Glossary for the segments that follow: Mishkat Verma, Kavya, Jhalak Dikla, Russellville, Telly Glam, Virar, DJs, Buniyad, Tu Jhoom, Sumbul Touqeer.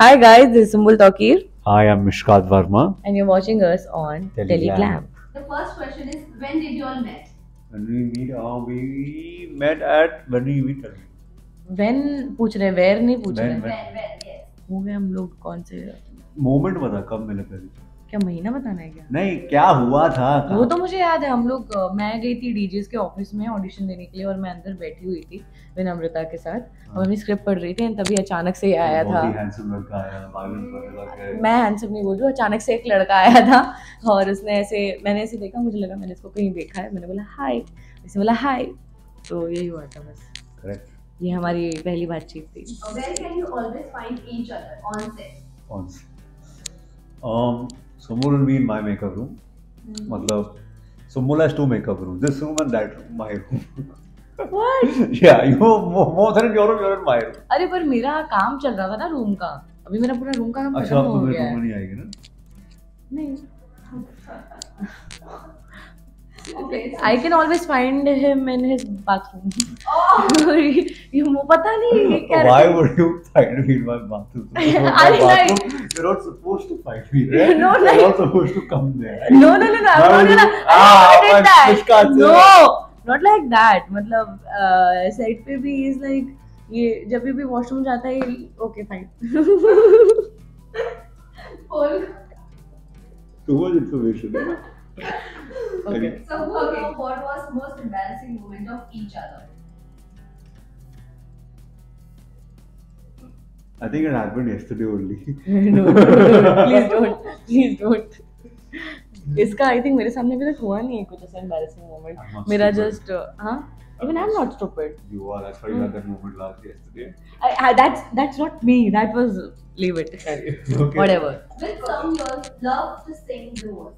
Hi guys, this is Sumbul Touqeer. Hi, I'm Mishkat Verma. And you're watching us on Telly Glam. The first question is, when did you all meet? When we meet, we met at when we meet. When पूछ रहे where नहीं पूछ रहे where yes. हो गए हम लोग कौन से moment बता कब मिले पहले? क्या महीना बताना है क्या? नहीं क्या हुआ था? वो तो मुझे याद है हम लोग मैं गई थी DJs के ऑफिस में ऑडिशन देने के लिए और मैं अंदर बैठी हुई थी विनम्रता के साथ और मैं स्क्रिप्ट पढ़ रही थी और तभी अचानक से आया था हैंडसम लड़का आया बागन मैं हैंडसम नहीं बोल रही हूँ अचानक से एक लड़का आया था और उसने ऐसे मैंने ऐसे देखा मुझे लगा मैंने इसको कहीं देखा है मैंने बोला हाय उसने बोला हाय तो यही हुआ था बस करेक्ट ये हमारी पहली बातचीत थी Sumbul will be in my makeup room. Matlab, Sumbul has two makeup rooms. This room and that room. My room. What? Yeah, you more than your room, you're in my room. अरे पर मेरा काम चल रहा था ना room का. अभी मेरा पूरा रूम का काम खत्म हो गया है. अच्छा, आप तो मेरे रूम में नहीं आएगी ना? नहीं. I can always find him in his bathroom. Oh, ये मुझे पता नहीं क्या. Why would you find me in my bathroom? I like. You're not supposed to fight me, right? No, no. You're not supposed to come there. Right? No, no, no, no. I'm not gonna. Ah, no, not like that. मतलब side पे भी is like ये जब भी washroom जाता है okay fine. All. Too much information. Okay. So what was most embarrassing moment of each other? I think it happened yesterday only. No, please don't, please don't. इसका I think मेरे सामने भी तो हुआ नहीं है कुछ ऐसा embarrassing moment. मेरा just हाँ even I'm not stupid. You are. I thought you had that moment last yesterday. That's not me. That was leave it. Okay. Whatever. With some girls love to sing duos.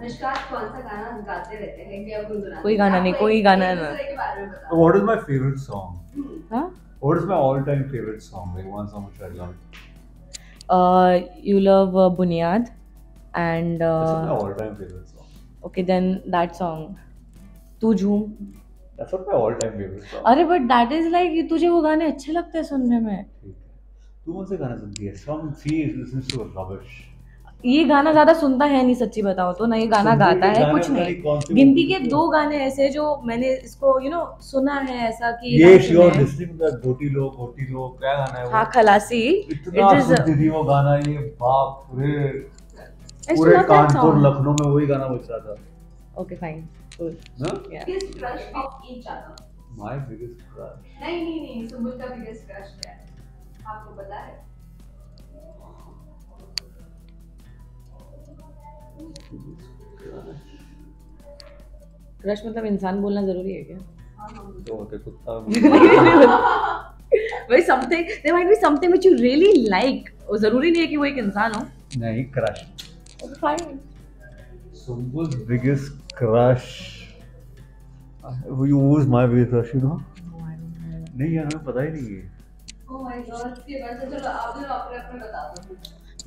Mishkat कौन सा गाना गाते रहते हैं कि आप गुनगुनाते हैं? कोई गाना नहीं, कोई गाना ना. What is my favorite song? हाँ. What is my all-time favorite song? Like one song which I love. You love Buniyad, and. That's my all-time favorite song. Okay, then that song, Tu Jhoom. That's not my all-time favorite song. अरे but that is like तुझे वो गाने अच्छे लगते हैं सुनने में. तू कौन से गाने सुनती है? Some she listens to rubbish. ये गाना ज़्यादा सुनता है नहीं सच्ची बताओ तो ना ये गाना गाता है कुछ नहीं गिनती के दो गाने ऐसे जो मैंने इसको यू नो सुना है ऐसा कि ये श्योर डिस्ट्रिक्ट का गोटी लो क्या गाना है वो हाँ खलासी इतना सुनती थी वो गाना ये बाप पूरे पूरे कानपुर लखनऊ में वही गाना बज रहा था ओके फाइन ना क्रश मतलब इंसान बोलना जरूरी है क्या? तो होते कुत्ता भाई something there might be something which you really like वो जरूरी नहीं है कि वो एक इंसान हो नहीं crush fine Sumbul's biggest crush you was my biggest crush you know नहीं यार हमें पता ही नहीं है oh my god ये बात तो चलो आप लोग अपने बता दो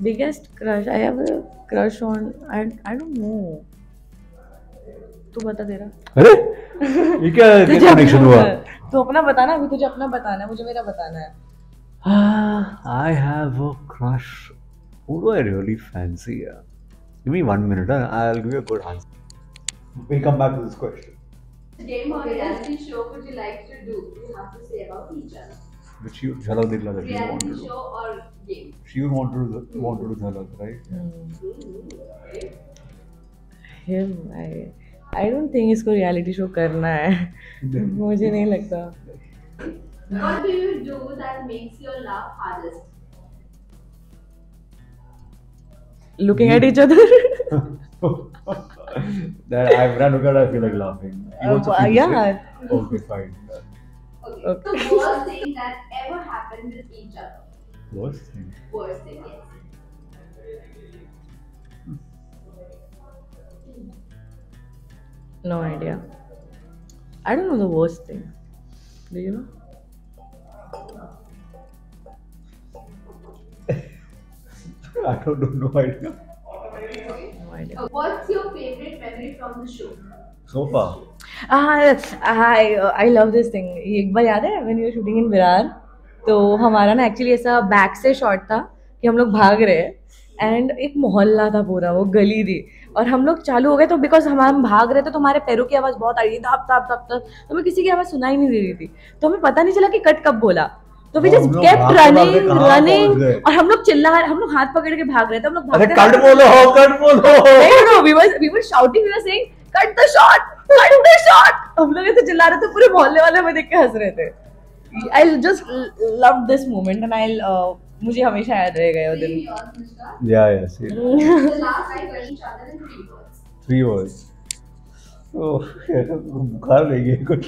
Biggest crush I have a crush on I don't know. तू बता तेरा? अरे ये क्या connection हुआ? तो अपना बताना अभी तुझे अपना बताना है मुझे मेरा बताना है. I have a crush. Who do I really fancy? Give me 1 minute. I'll give you a good answer. We'll come back to this question. Game or reality show would you like to do? You have to say about each other. Which you Jhalak Dikla that you want to do. Show or game. She would want to do Jhalak, right? Yeah. Him, I don't think इसको reality show करना है. मुझे नहीं लगता. What do you do that makes your laugh hardest? Looking at each other. That I've run look at I feel like laughing. Yeah. Okay, fine. Okay. Okay. The worst thing that ever happened with each other. Worst thing. Worst thing, yes. No idea. I don't know the worst thing. Do you know? I don't know. No idea. No idea. Okay. What's your favorite memory from the show? So far. I love this thing. एक बार याद है when you were shooting in Virar तो हमारा ना actually ऐसा back से shot था कि हम लोग भाग रहे हैं एंड एक मोहल्ला था पूरा, वो गली थी और हम लोग चालू हो गए। तो बिकॉज हम भाग रहे थे तो हमारे पैरों की आवाज़ बहुत आ रही थी, धाप धाप धाप धाप, हमें किसी की आवाज़ सुनाई नहीं दे रही थी। तो हमें पता नहीं चला कि कट कब बोला, तो वी जस्ट केप्ट रनिंग और हम लोग चिल्ला रहे, हम लोग हाथ पकड़ के भाग रहे थे, हम लोग भागते कट बोलो कट बोलो, we were shouting, we were saying cut the shot cut the shot, हम लोग ऐसे चिल्ला रहे थे, पूरे मोहल्ले वाले हमें देख के हंस रहे थे। I just loved this moment and I'll मुझे हमेशा याद रहेगा वो दिन। Yeah, see. The last time we each other in 3 words. 3 words. Oh, बुखार लग गया कुछ।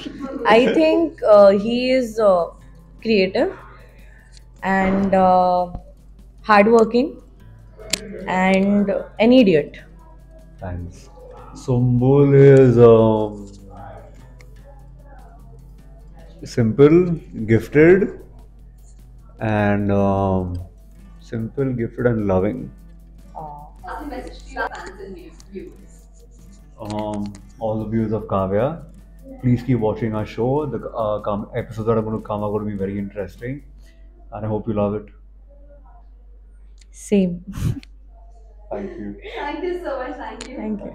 I think he is creative and hardworking and an idiot. Thanks. Sumbul is simple, gifted and loving. What's the message to your fans and viewers? All the viewers of Kavya, please keep watching our show. The episodes that are going to come are going to be very interesting and I hope you love it. Same. Thank you. Thank you so much. Thank you. Thank you.